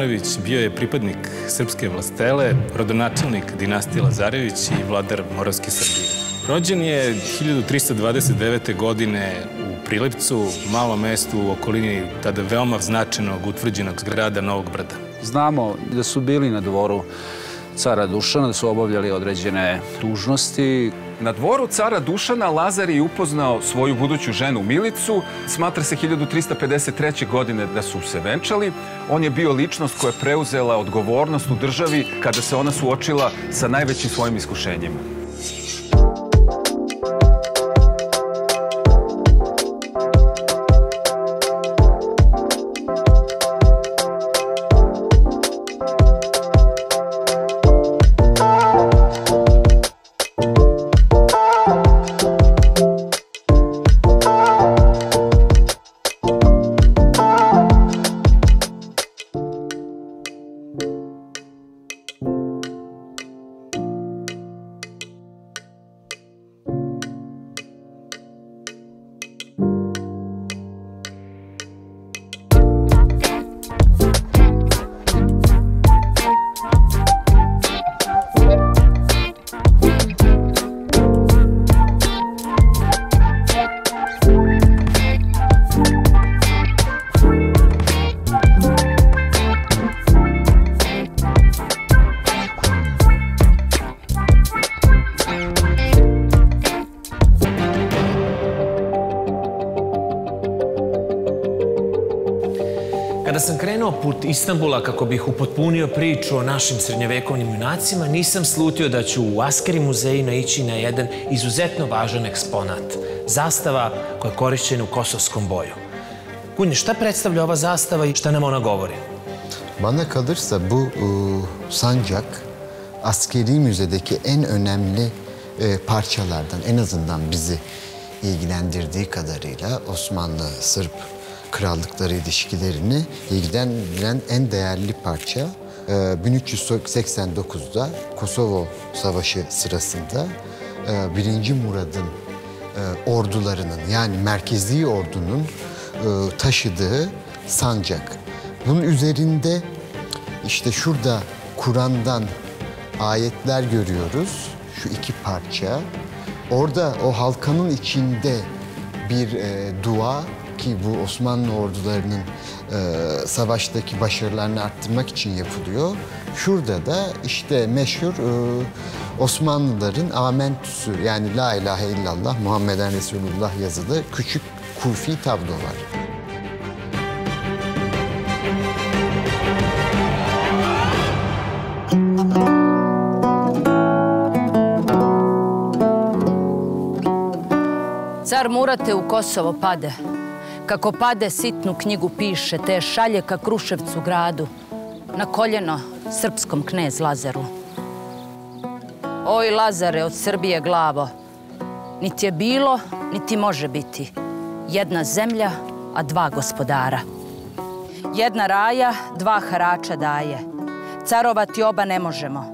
Jovanović bio je pripadnik srpske vlastele, rodonačelnik dinastije Lazarević i vladar Moravske Srbije. Rođen je 1329. godine u Prilipcu, malom mestu u okolini tada veoma značajnog utvrđenog grada Novog Brda. Znamo da su bili na dvoru cara Dušana, da su obavljali određene dužnosti. Na dvoru cara Dušana Lazar je upoznao svoju buduću ženu Milicu. Smatra se 1353. godine da su se venčali. On je bio ličnost koja je preuzela odgovornost u državi kada se ona suočila sa najvećim svojim iskušenjima. Kada sam krenuo put Istanbula kako bih upotpunio priču o našim srednjevekovnim junacima, nisam slutio da ću u Askeri muzeji naići na jedan izuzetno važan eksponat. Zastava koja je korišćena u kosovskom boju. Kunje, šta predstavlja ova zastava i šta nam ona govori? Bana kalırsa bu sancak Askeri müzedeki en önemli parçalardan, en azından bizi ilgilendirdiği kadarıyla Osmanlı-Sırp krallıkları ilişkilerini ilgilendiren en değerli parça. 1389'da Kosovo Savaşı sırasında 1. Murad'ın ordularının, yani merkezi ordunun taşıdığı sancak. Bunun üzerinde işte şurada Kur'an'dan ayetler görüyoruz, şu iki parça. Orada o halkanın içinde bir dua, ki bu Osmanlı ordularının savaştaki başarılarını arttırmak için yapılıyor. Şurada da işte meşhur Osmanlıların amentüsü, yani La ilahe illallah Muhammeden Resulullah yazılı küçük kufi tablo var. Car Murate u Kosovo pade. Kako pade, sitnu knjigu piše, te je šalje ka Kruševcu gradu, na koljeno srpskom knez Lazaru. Oj, Lazare, od Srbije glavo, niti je bilo, niti može biti. Jedna zemlja, a dva gospodara. Jedna raja, dva harača daje. Carovati oba ne možemo,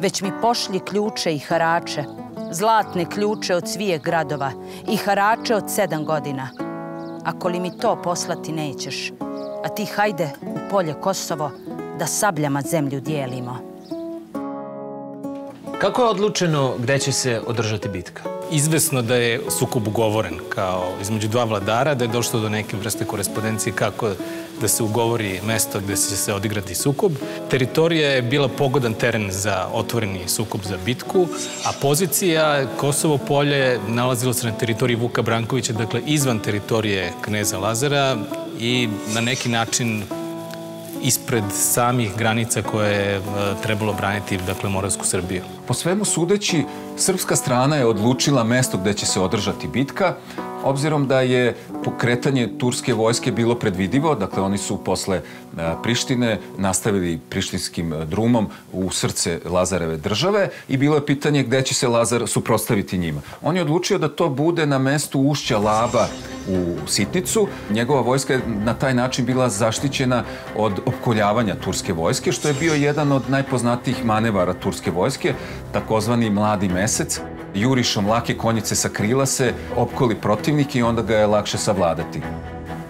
već mi pošli ključe i harače, zlatne ključe od svijeh gradova i harače od 7 godina. Ako li mi to poslati nećeš, a ti hajde u polje Kosovo da sabljama zemlju dijelimo. Kako je odlučeno gde će se održati bitka? Izvesno da je sukob ugovoren kao između dva vladara, da je došlo do neke vrste korespondencije kako da se ugovori mesto gde će se odigrati sukob. Teritorija je bila pogodan teren za otvoreni sukob, za bitku, a pozicija Kosovo polje nalazilo se na teritoriji Vuka Brankovića, dakle izvan teritorije kneza Lazara i na neki način ispred samih granica koje je trebalo braniti, dakle, Moravsku Srbiju. Po svemu sudeći, srpska strana je odlučila mesto gde će se održati bitka, obzirom da je pokretanje turske vojske bilo predvidivo, dakle, oni su posle Prištine nastavili prištinskim drumom u srce Lazareve države i bilo je pitanje gde će se Lazar suprotstaviti njima. On je odlučio da to bude na mestu ušća Laba u Sitnicu. Njegova vojska je na taj način bila zaštićena od opkoljavanja turske vojske, što je bio jedan od najpoznatijih manevara turske vojske, takozvani mladi mesec. Jurišom lake konjice sa krila se opkoli protivnik i onda ga je lakše savladati.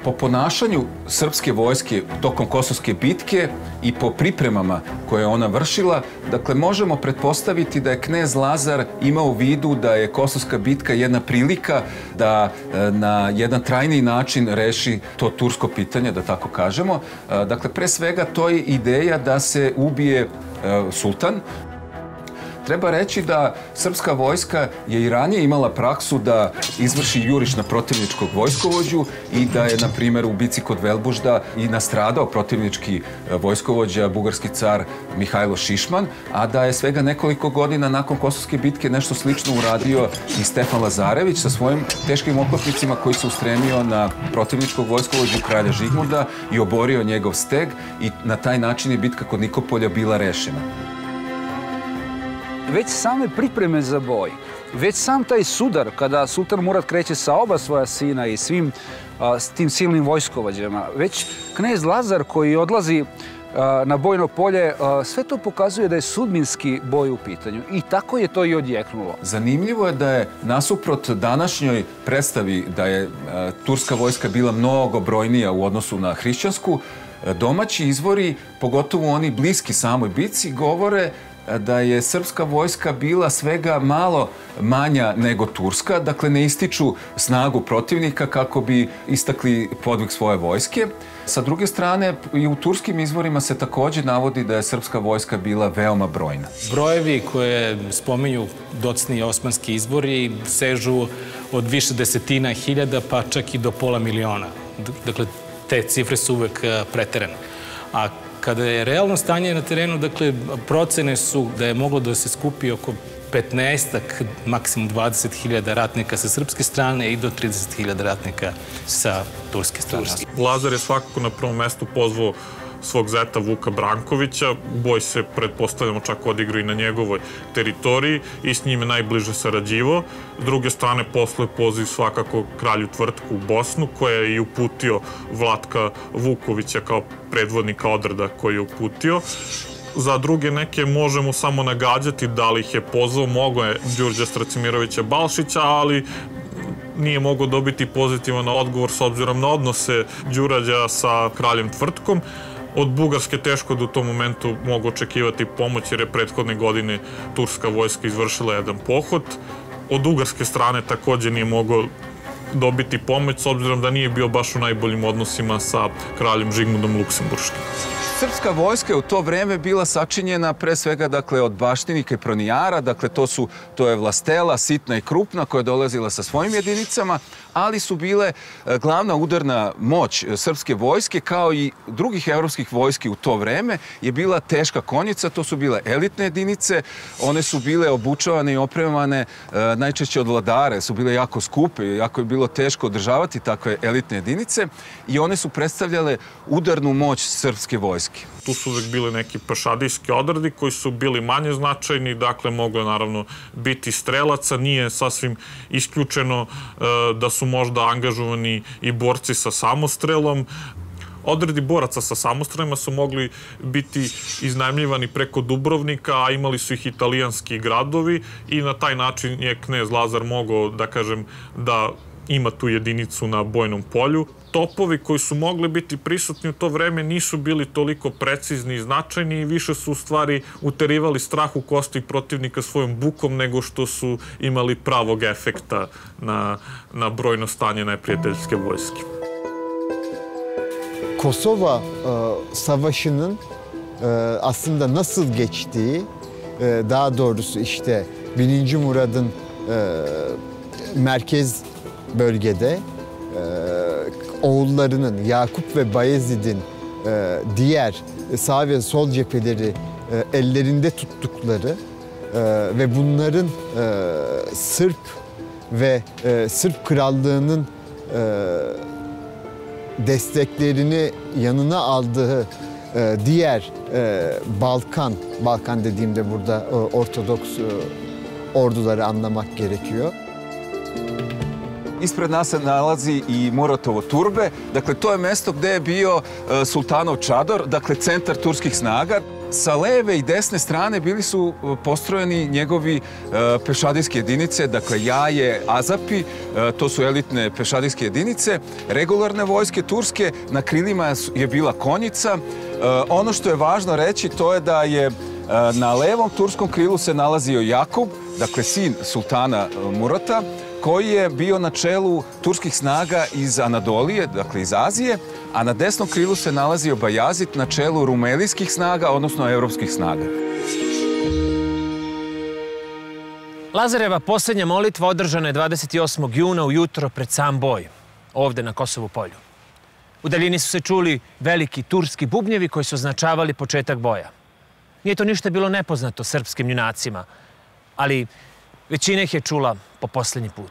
Po ponašanju srpske vojske tokom Kosovske bitke i po pripremama koje je ona vršila, dakle, možemo pretpostaviti da je knez Lazar imao u vidu da je Kosovska bitka jedna prilika da na jedan trajniji način reši to tursko pitanje, da tako kažemo. Dakle, pre svega to je ideja da se ubije sultan. Treba reći da srpska vojska je i ranije imala praksu da izvrši juriš na protivničkog vojskovođu i da je, na primjer, u bici kod Velbužda i nastradao protivnički vojskovođa, bugarski car Mihajlo Šišman, a da je svega nekoliko godina nakon Kosovske bitke nešto slično uradio i Stefan Lazarević sa svojim teškim oklopnicima koji se ustremio na protivničkog vojskovođu kralja Žigmunda i oborio njegov steg i na taj način je bitka kod Nikopolja bila rešena. Već same pripreme za boj, već sam taj sudar kada sultan Murad kreće sa oba svoja sina i svim tim silnim vojskovođama, već knez Lazar koji odlazi na bojno polje, sve to pokazuje da je sudbinski boj u pitanju. I tako je to i odjeknulo. Zanimljivo je da je nasuprot današnjoj predstavi da je turska vojska bila mnogo brojnija u odnosu na hrišćansku, domaći izvori, pogotovo oni bliski samoj bitci, govore da je srpska vojska bila svega malo manja nego turska, dakle ne ističu snagu protivnika kako bi istakli podvig svoje vojske. Sa druge strane, i u turskim izvorima se također navodi da je srpska vojska bila veoma brojna. Brojevi koje spominju docni osmanski izvori sežu od više desetina hiljada pa čak i do pola miliona. Dakle, te cifre su uvek preterane. A kada je realno stanje na terenu, dakle, procene su da je moglo da se skupi oko 15-ak, maksimum 20.000 ratnika sa srpske strane i do 30.000 ratnika sa turske strane. Lazar je svakako na prvom mestu pozvao svog zeta Vuka Brankovića. Boj se, pretpostavljamo, čak odigrao i na njegovoj teritoriji i s njime najbliže sarađivo. S druge strane, posle poziv svakako kralju Tvrtku u Bosnu, koja je i uputio Vlatka Vukovića kao predvodnika odreda koji je uputio. Za druge neke možemo samo nagađati da li ih je pozvao, mogao je Đurđa Stracimirovića Balšića, ali nije mogao dobiti pozitivan odgovor s obzirom na odnose Đurađa sa kraljem Tvrtkom. Od Bugarske teško da u tom momentu mogu očekivati pomoć jer je prethodne godine turska vojska izvršila jedan pohod. Od Ugarske strane također nije mogao dobiti pomoć s obzirom da nije bio baš u najboljim odnosima sa kraljem Žigmundom Luksemburškim. Srpska vojska je u to vreme bila sačinjena pre svega, dakle, od baštinika i pronijara, dakle to je vlastela, sitna i krupna koja je dolazila sa svojim jedinicama, ali su bile glavna udarna moć srpske vojske kao i drugih evropskih vojski u to vreme je bila teška konjica, to su bile elitne jedinice, one su bile obučavane i opremane najčešće od vladare, su bile jako skupe, jako je bilo teško održavati takve elitne jedinice i one su predstavljale udarnu moć srpske vojske. Tu su uvek bili neki pešadijski odredi koji su bili manje značajni, dakle moglo je naravno biti strelaca, nije sasvim isključeno da su možda angažovani i borci sa samostrelom. Odredi boraca sa samostrelima su mogli biti iznajmljivani preko Dubrovnika, a imali su ih italijanski gradovi i na taj način je knez Lazar mogao, da kažem, da ima tu jedinicu na bojnom polju. Topovi koji su mogli biti prisutni u to vreme nisu bili toliko precizni i značajni i više su u stvari uterivali strah u kosti protivnika svojom bukom nego što su imali pravog efekta na brojno stanje neprijateljske vojske. Kosova Savaşı'nın aslında nasıl geçtiği, daha doğrusu işte 1. Murad'ın merkez bölgede oğullarının Yakup ve Bayezid'in diğer sağ ve sol cepheleri ellerinde tuttukları ve bunların Sırp ve Sırp krallığının desteklerini yanına aldığı diğer Balkan dediğimde burada Ortodoks orduları anlamak gerekiyor. Ispred nas se nalazi i Muratovo Turbe, dakle to je mesto gde je bio sultanov čador, dakle centar turskih snaga. Sa leve i desne strane bili su postrojeni njegovi pešadijske jedinice, dakle Jaje, Azapi, to su elitne pešadijske jedinice, regularne vojske Turske, na krilima je bila konjica. Ono što je važno reći to je da je na levom turskom krilu se nalazio Jakub, dakle sin sultana Murata, koji je bio na čelu turskih snaga iz Anadolije, dakle iz Azije, a na desnom krilu se nalazio Bajazit na čelu rumelijskih snaga, odnosno evropskih snaga. Lazareva posljednja molitva održana je 28. juna ujutro pred sam boj, ovde na Kosovu polju. U daljini su se čuli veliki turski bubnjevi koji su označavali početak boja. Nije to ništa bilo nepoznato srpskim junacima, ali većina ih je čula po posljednji put.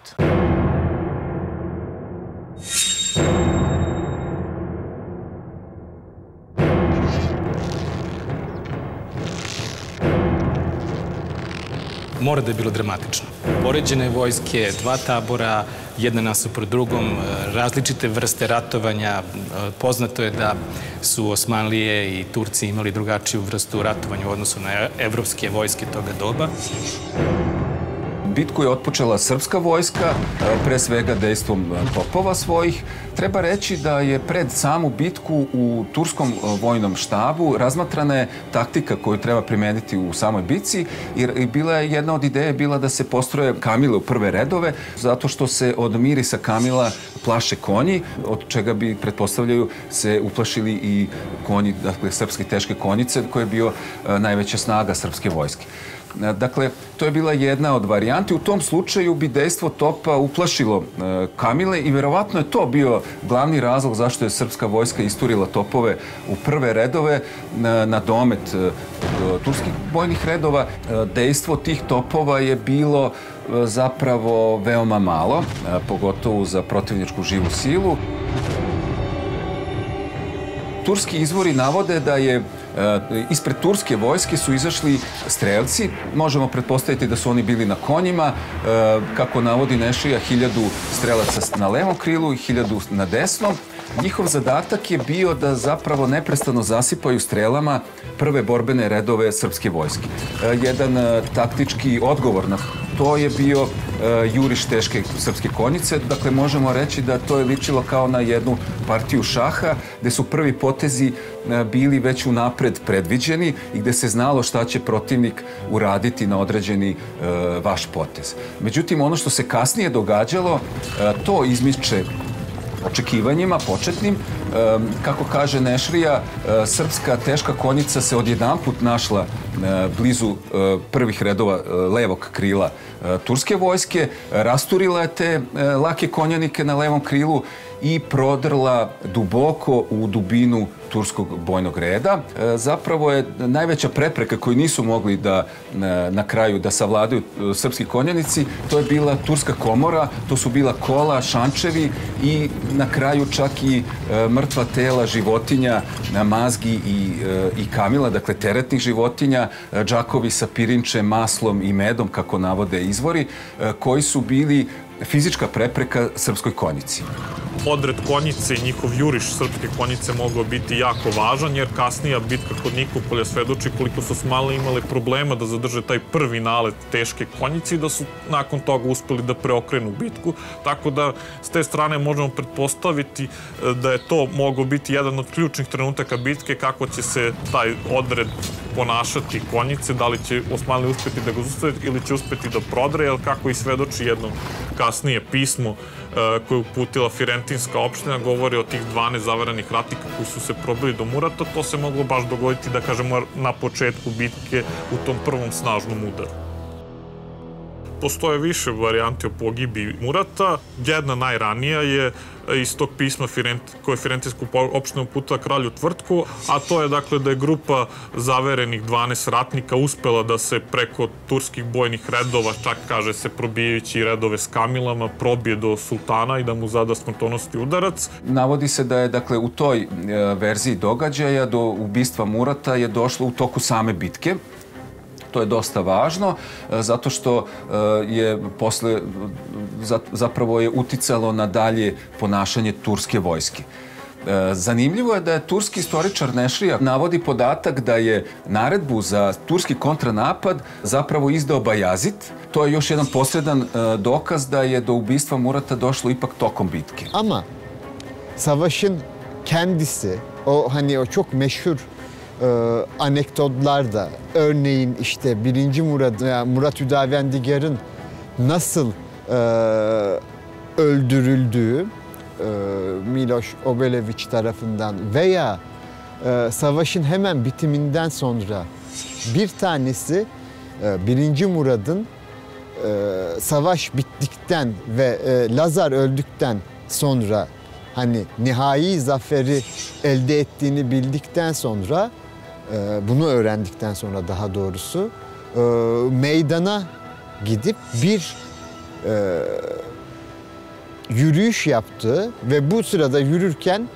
Mora da je bilo dramatično. Poređene vojske, dva tabora, jedna nasuprot drugom, različite vrste ratovanja. Poznato je da su Osmanlije i Turci imali drugačiju vrstu ratovanja u odnosu na evropske vojske toga doba. Bitku je otpočela srpska vojska, pre svega dejstvom topova svojih. Treba reći da je pred samu bitku u turskom vojnom štabu razmatrana je taktika koju treba primeniti u samoj bitci, jer bila je jedna od ideje bila da se postroje kamile u prve redove, zato što se od mirisa kamila plaše konji, od čega bi, pretpostavljaju, se uplašili i konji, dakle, srpske teške konjice, koja je bio najveća snaga srpske vojske. Dakle, to je bila jedna od varijanti. U tom slučaju bi dejstvo topa uplašilo kamile i verovatno je to bio glavni razlog zašto je srpska vojska isturila topove u prve redove na domet turskih bojnih redova. Dejstvo tih topova je bilo zapravo veoma malo, pogotovo za protivničku živu silu. Turski izvori navode da je ispred turske vojske su izašli strelci. Možemo pretpostaviti da su oni bili na konjima. Kako navodi Nešija, 1000 strelaca na levom krilu i 1000 na desnom. Njihov zadatak je bio da zapravo neprestano zasipaju strelama prve borbene redove srpske vojske. Jedan taktički odgovor na to je bio juriš teške srpske konjice. Dakle, možemo reći da to je ličilo kao na jednu partiju šaha, gde su prvi potezi bili već unapred predviđeni i gde se znalo šta će protivnik uraditi na određeni vaš potez. Međutim, ono što se kasnije događalo, to izmiče očekivanjima početnim. Kako kaže Nešrija, srpska teška konjica se odjedanput našla blizu prvih redova levog krila turske vojske, rasturila je te lake konjanike na levom krilu i prodrla duboko u dubinu turskog bojnog reda. Zapravo je najveća prepreka koju nisu mogli da na kraju da savladaju srpski konjanici, to je bila turska komora, to su bila kola, šančevi i na kraju čak i mrtva tela životinja, mazgi i kamila, dakle teretnih životinja, džakovi sa pirinčem, maslom i medom, kako navode izvori, koji su bili fizička prepreka srpskoj konjici. Odred konjice i njihov juriš srpske konjice mogao biti jako važan, jer kasnija bitka kod Nikopolja svedoči koliko su Osmanlije imali problema da zadrže taj prvi nalet teške konjice i da su nakon toga uspeli da preokrenu bitku. Tako da, s te strane možemo pretpostaviti da je to mogao biti jedan od ključnih trenutaka bitke, kako će se taj odred ponašati konjice, da li će Osmanlije uspeti da ga zaustavi ili će uspeti da prodre, jer kako i svedoči jednom kasnije pismo koje je uputila Firentinska opština, govori o tih 12 zavaranih ratnika koji su se probili do Murata. To se moglo baš dogoditi, da kažemo, na početku bitke u tom prvom snažnom udaru. Postoje više varijanti o pogibiji Murata. Jedna najranija je iz tog pisma koje je Firentinsku opštinu uputila kralju Tvrtku, a to je dakle da je grupa zaverenih 12 ratnika uspela da se preko turskih bojnih redova, čak kaže se probijajući redove s kamilama, probije do sultana i da mu zada smrtonosni udarac. Navodi se da je dakle u toj verziji događaja do ubistva Murata je došlo u toku same bitke. To je dosta važno, zato što je posle, zapravo je uticalo na dalje ponašanje turske vojske. Zanimljivo je da je turski istoričar Nešrija navodi podatak da je naredbu za turski kontranapad zapravo izdao Bajazit. To je još jedan posredan dokaz da je do ubistva Murata došlo ipak tokom bitke. Ama savaşın kendisi, o çok meşhur anekdotlarda, örneğin işte 1. Murat Hüdavendigar'ın nasıl öldürüldüğü Miloš Obrenović tarafından veya savaşın hemen bitiminden sonra bir tanesi 1. Murad'ın savaş bittikten ve Lazar öldükten sonra hani nihai zaferi elde ettiğini bildikten sonra bunu öğrendikten sonra daha doğrusu meydana gidip bir yürüyüş yaptı ve bu sırada yürürken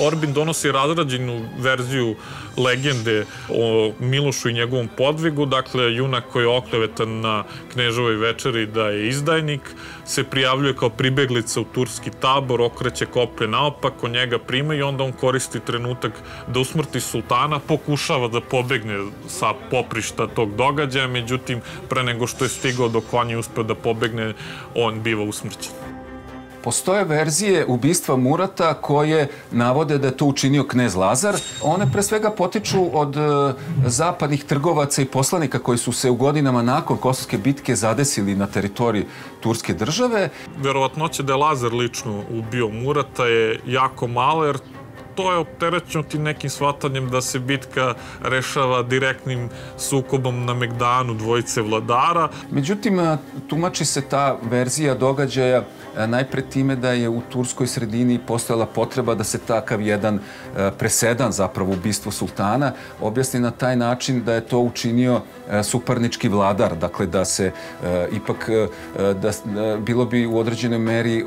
Orbin donosi razrađenu verziju legende o Milošu i njegovom podvigu. Dakle, junak koji je oklevetan na Kneževoj večeri da je izdajnik, se prijavljuje kao pribeglica u turski tabor, okreće koplje naopako, njega prime i onda on koristi trenutak da usmrti sultana, pokušava da pobegne sa poprišta tog događaja, međutim, pre nego što je stigao do konja i uspeo da pobegne, on biva usmrćen. Postoje verzije ubistva Murata koje navode da je to učinio knez Lazar. One pre svega potiču od zapadnih trgovaca i poslanika koji su se u godinama nakon Kosovske bitke zadesili na teritoriji Turske države. Verovatnoća da je Lazar lično ubio Murata je jako mala jer to je opterećeno tim nekim shvatanjem da se bitka rešava direktnim sukobom na Megdanu dvojice vladara. Međutim, tumači se ta verzija događaja najpre time da je u turskoj sredini postojala potreba da se takav jedan presedan, zapravo ubistvo sultana, objasni na taj način da je to učinio suparnički vladar. Dakle, da se ipak, bilo bi u određenoj meri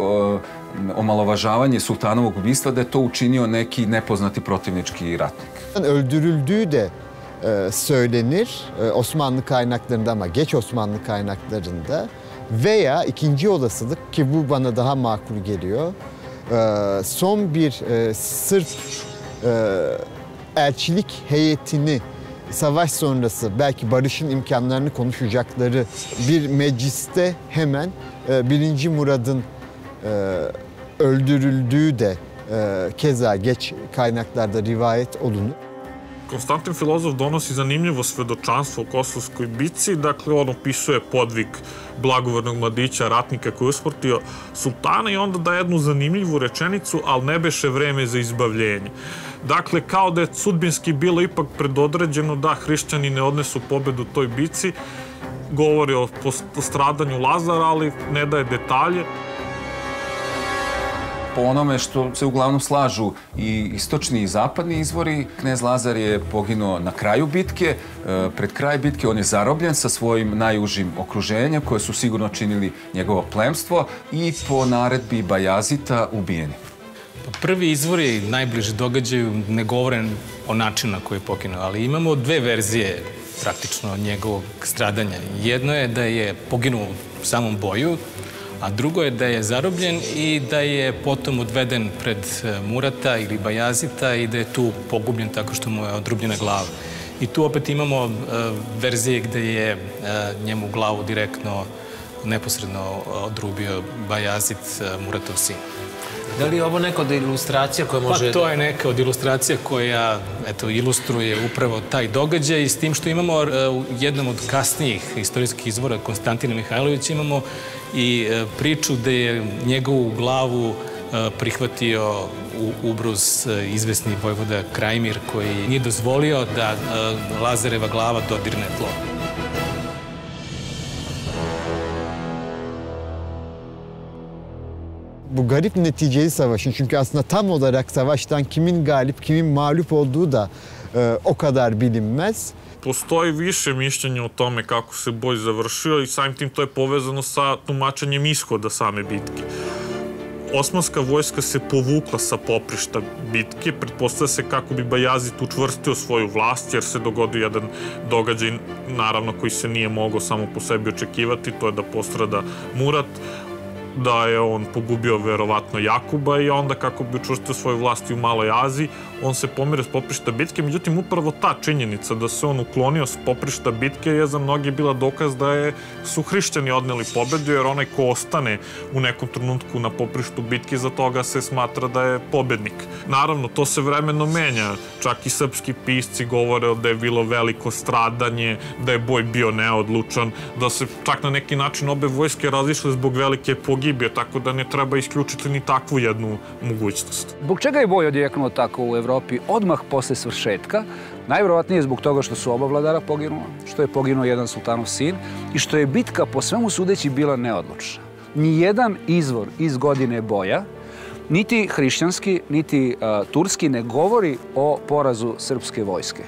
omalovažavanje sultanovog ubistva da je to učinio neki nepoznati protivnički ratnik. Öldürüldüğü de söylenir Osmanlı kaynaklarında ama geç Osmanlı kaynaklarında veya ikinci olasılık ki bu bana daha makul geliyor. Son bir Sırp elçilik heyetini savaş sonrası belki barışın imkanlarını konuşacakları bir mecliste hemen 1. Murad'ın öldürüldüğü de keza geç kaynaklarda rivayet olunur. Konstantin Filozof donosi zanimljivo svedočanstvo u Kosovskoj bitci. Dakle, on opisuje podvig blagovernog mladića, ratnika koji je usmrtio sultana i onda da jednu zanimljivu rečenicu, ali ne beše vreme za izbavljenje. Dakle, kao da je sudbinski bilo ipak predodređeno da hrišćani ne odnesu pobedu toj bitci. Govori o stradanju Lazara, ali ne daje detalje. Po onome što se uglavnom slažu i istočni i zapadni izvori, knez Lazar je poginuo na kraju bitke. Pred kraj bitke on je zarobljen sa svojim najužim okruženjem koje su sigurno činili njegovo plemstvo i po naredbi Bajazita ubijeni. Prvi izvori najbliži događaju ne govore o načinu na koji je poginuo, ali imamo dve verzije praktično njegovog stradanja. Jedno je da je poginuo u samom boju, a drugo je da je zarobljen i da je potom odveden pred Murata ili Bajazita i da je tu pogubljen tako što mu je odrubljena glava. I tu opet imamo verzije gde je njemu glavu direktno, neposredno odrubio Bajazit, Muratov sin. Da li je ovo neka od ilustracija koja može... Pa to je neka od ilustracija koja ilustruje upravo taj događaj i s tim što imamo u jednom od kasnijih istorijskih izvora Konstantina Mihajlovića imamo i priču da je njegovu glavu prihvatio u ubrus izvesni vojvoda Krajimir koji nije dozvolio da Lazareva glava dodirne tlo. Bu garip neticeli savaşın çünkü aslında tam olarak savaştan kimin galip, kimin mağlup olduğu da o kadar bilinmez. Postoji više mišljenja o tome kako se boj završio i samim tim to je povezano sa tumačenjem ishoda same bitke. Osmanska vojska se povukla sa poprišta bitke, pretpostavlja se kako bi Bajazit učvrstio svoju vlast, jer se dogodio jedan događaj, naravno, koji se nije mogao samo po sebi očekivati, to je da postrada Murat. da je on pogubio verovatno Jakuba i onda kako bi učvrstio svoju vlast u Maloj Aziji, on se pomire s poprišta bitke. Međutim, upravo ta činjenica da se on uklonio s poprišta bitke je za mnoge bila dokaz da su hrišćani odneli pobedu, jer onaj ko ostane u nekom trenutku na poprištu bitke, za toga se smatra da je pobednik. Naravno, to se vremeno menja. Čak i srpski pisci govore da je bilo veliko stradanje, da je boj bio neodlučan, da se čak na neki način obe vojske razišle zbog velike pogibije, tako da ne treba isključiti ni takvu jednu mogućnost. Zbog čega je boj odjeknuo tako u Evropi odmah posle svršetka? Najvjerovatnije je zbog toga što su oba vladara poginula, što je poginuo jedan sultanov sin i što je bitka po svemu sudeći bila neodlučna. Nijedan izvor iz godine boja, niti hrišćanski, niti turski, ne govori o porazu srpske vojske.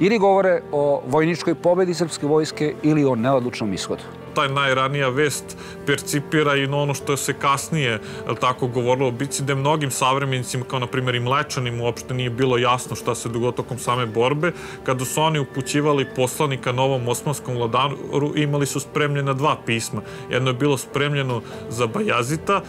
Ili govore o vojničkoj pobedi srpske vojske ili o neodlučnom ishodu. Taj najranija vest percipira i na ono što se kasnije tako govorilo o bitci, da je mnogim savremenicima, kao na primjer i Mlečanima, uopšte nije bilo jasno šta se dogodilo tokom same borbe. Kada su oni upućivali poslanika novom osmanskom vladaru, imali su spremljena dva pisma. Jedno je bilo spremljeno za Bajazita,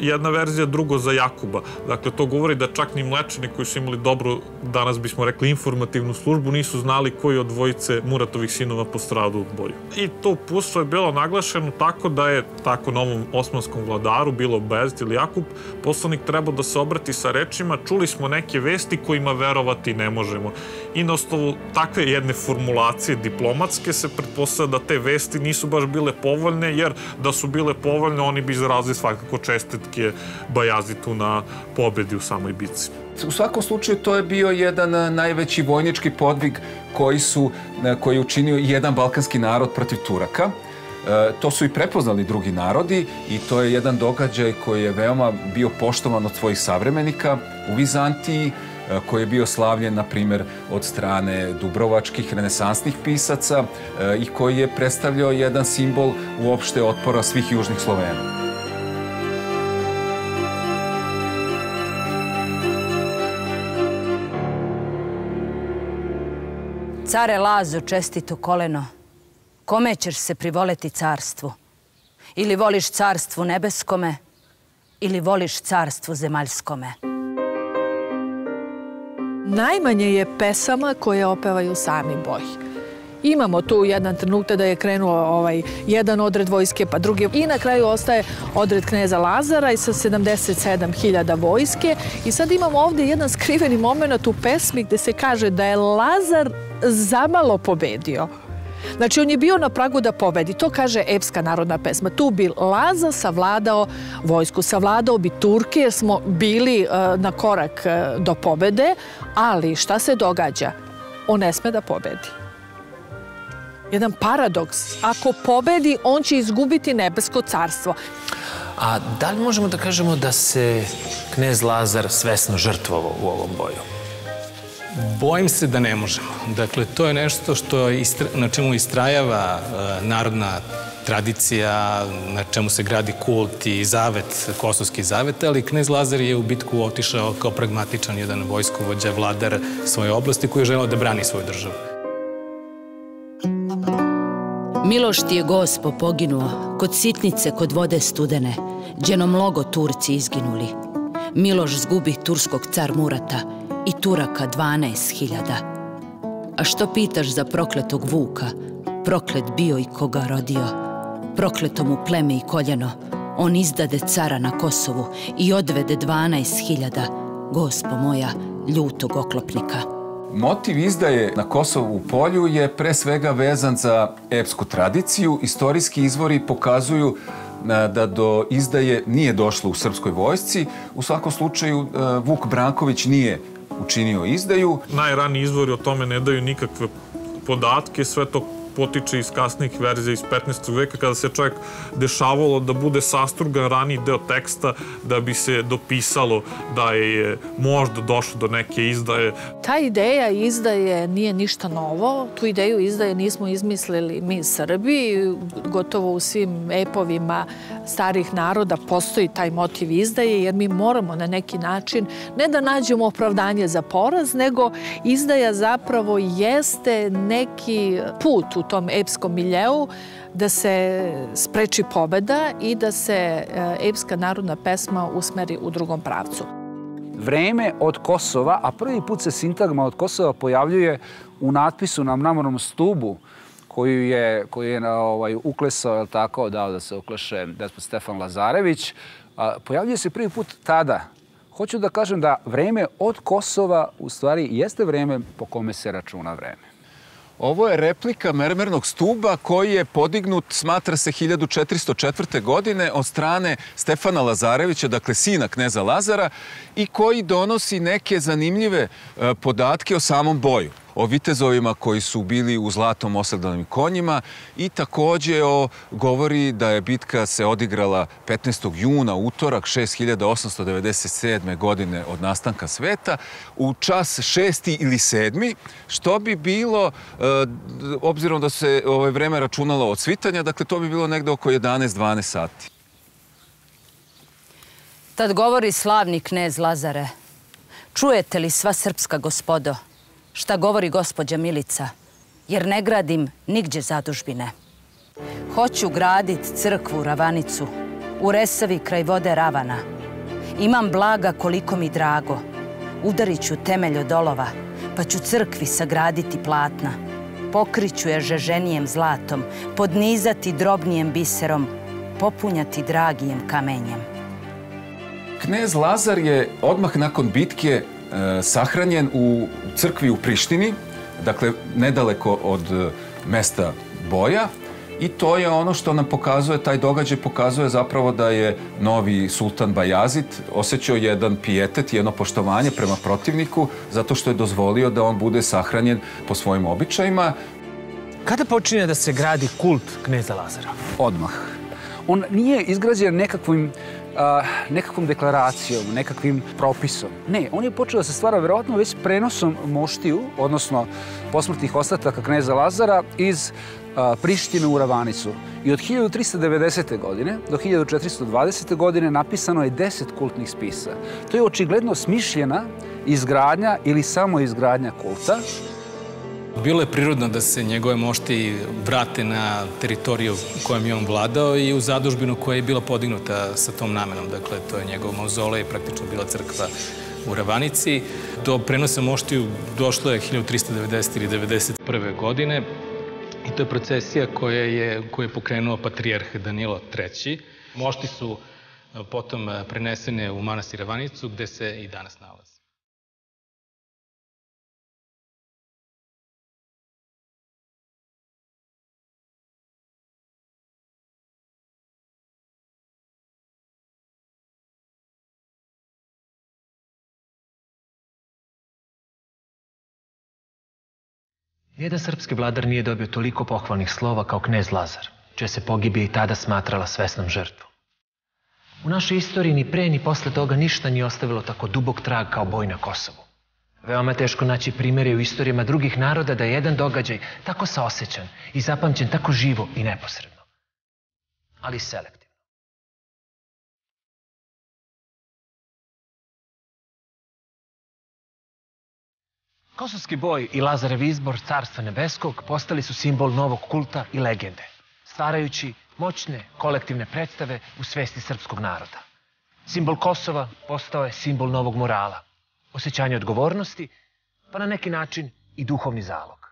jedna verzija, drugo za Jakuba. Dakle, to govori da čak ni Mlečani, koji su imali dobru, danas bismo rekli, informativnu službu, nisu znali koji od dvojice Muratovih sinova postradao u boju. I to upustvo je bilo naglašeno tako da je tako novom osmanskom vladaru, bilo Bajazid ili Jakub, poslanik trebao da se obrati sa rečima: čuli smo neke vesti kojima verovati ne možemo. I na osnovu takve jedne formulacije diplomatske se pretpostavlja da te vesti nisu baš bile povoljne, jer da su bile povoljne oni bi izrazili svakako čestitke Bajazitu na pobedi u samoj bitci. U svakom slučaju, to je bio jedan najveći vojnički podvig koji je učinio jedan balkanski narod protiv Turaka. To su i prepoznali drugi narodi i to je jedan događaj koji je veoma bio poštovan od svojih savremenika u Vizantiji, koji je bio slavljen, na primjer, od strane dubrovačkih renesansnih pisaca i koji je predstavljao jedan simbol uopšte otpora svih južnih Slovena. Care Lazo, čestito koleno, kome ćeš se privoleti carstvu? Ili voliš carstvu nebeskome, ili voliš carstvu zemaljskome? Najmanje je pesama koje opevaju sami boj. Imamo tu jedan trenutak da je krenuo jedan odred vojske pa drugi i na kraju ostaje odred kneza Lazara i sa 77.000 vojske. I sad imamo ovdje jedan skriveni moment u pesmi gde se kaže da je Lazar zamalo pobedio. Znači, on je bio na pragu da pobedi. To kaže epska narodna pesma. Tu bi Laza savladao vojsku, savladao bi Turke jer smo bili na korak do pobede, ali šta se događa? On ne sme da pobedi. Jedan paradoks. Ako pobedi, on će izgubiti nebesko carstvo. A da li možemo da kažemo da se knez Lazar svesno žrtvovao u ovom boju? Bojim se da ne možemo. Dakle, to je nešto na čemu istrajava narodna tradicija, na čemu se gradi kult i zavet, kosovski zavet, ali knez Lazar je u bitku otišao kao pragmatičan jedan vojskovođa, vladar svoje oblasti, koji je želeo da brani svoju državu. Miloš ti je Gospo poginuo, kod Sitnice, kod Vode Studene, gdje nam mnogo Turci izginuli. Miloš zgubi turskog car Murata i Turaka 12.000. A što pitaš za prokletog Vuka, proklet bio i koga rodio. Prokletom u pleme i koljeno, on izdade cara na Kosovu i odvede 12.000, Gospo moja, ljutog oklopnika. Motiv izdaje na Kosovu u polju je pre svega vezan za epsku tradiciju. Istorijski izvori pokazuju da do izdaje nije došlo u srpskoj vojsci. U svakom slučaju, Vuk Branković nije učinio izdaju. Najraniji izvori o tome ne daju nikakve podatke, sve to potiče iz kasnijih verzija iz 15. veka, kada se čovjek dešavalo da bude sastrugan raniji deo teksta da bi se dopisalo da je možda došlo do neke izdaje. Ta ideja izdaje nije ništa novo. Tu ideju izdaje nismo izmislili mi Srbi. Gotovo u svim epovima starih naroda postoji taj motiv izdaje, jer mi moramo na neki način ne da nađemo opravdanje za poraz, nego izdaja zapravo jeste neki put u tom epskom miljeu, da se spreči pobeda i da se epska narodna pesma usmeri u drugom pravcu. Vreme od Kosova, a prvi put se sintagma od Kosova pojavljuje u natpisu na mramornom stubu koju je uklesao, dao da se ukleše despot Stefan Lazarević. Pojavljuje se prvi put tada. Hoću da kažem da vreme od Kosova u stvari jeste vreme po kome se računa vreme. Ovo je replika mermernog stuba koji je podignut, smatra se, 1404. godine od strane Stefana Lazarevića, dakle sina kneza Lazara, i koji donosi neke zanimljive podatke o samom boju, o vitezovima koji su bili u zlatom osadlanim konjima i takođe govori da je bitka se odigrala 15. juna, utorak, 6897. godine od nastanka sveta, u čas 6. ili 7. što bi bilo, obzirom da se vreme računalo od svitanja, dakle to bi bilo negde oko 11-12 sati. Tad govori slavni knez Lazare: "Čujete li, sva srpska gospodo, šta govori gospođa Milica, jer ne gradim nigdje zadužbine. Hoću gradit crkvu Ravanicu, u Resavi kraj vode Ravana. Imam blaga koliko mi drago, udarit ću temelj od olova, pa ću crkvi sagraditi platna. Pokriću je žeženijem zlatom, podnizati drobnijem biserom, popunjati dragijem kamenjem." Knez Lazar je odmah nakon bitke sahranjen u crkvi u Prištini, dakle nedaleko od mesta boja, i to je ono što nam pokazuje, taj događaj pokazuje zapravo da je novi sultan Bajazid osjećao jedan pijetet, jedno poštovanje prema protivniku, zato što je dozvolio da on bude sahranjen po svojim običajima. Kada počinje da se gradi kult kneza Lazara? Odmah. On nije izgrađen nekakvom deklaracijom, nekakvim propisom. Ne, on je počeo da se stvara verovatno već prenosom moštiju, odnosno posmrtnih ostataka kneza Lazara, iz Prištine u Ravanicu. I od 1390. godine do 1420. godine napisano je 10 kultnih spisa. To je očigledno smišljena izgradnja ili samo izgradnja kulta. Bilo je prirodno da se njegove mošti vrate na teritoriju kojom je on vladao i u zadužbinu koja je bila podignuta sa tom namenom. Dakle, to je njegov mauzolej i praktično bila crkva u Ravanici. Do prenosa moštiju došlo je 1390. ili 1991. godine i to je procesija koju je pokrenuo patrijarh Danilo III. Mošti su potom prenesene u manastir Ravanicu, gde se i danas nalaze. Nijedan srpski vladar nije dobio toliko pohvalnih slova kao knez Lazar, čija se pogibija i tada smatrala svesnom žrtvom. U našoj istoriji ni pre ni posle toga ništa nije ostavilo tako dubog trag kao boj na Kosovu. Veoma je teško naći primere u istorijama drugih naroda da je jedan događaj tako saosećan i zapamćen tako živo i neposredno. Ali selektivno. Kosovski boj i Lazarev izbor Carstva nebeskog postali su simbol novog kulta i legende, stvarajući moćne kolektivne predstave u svesti srpskog naroda. Simbol Kosova postao je simbol novog morala, osjećanja odgovornosti, pa na neki način i duhovni zalog.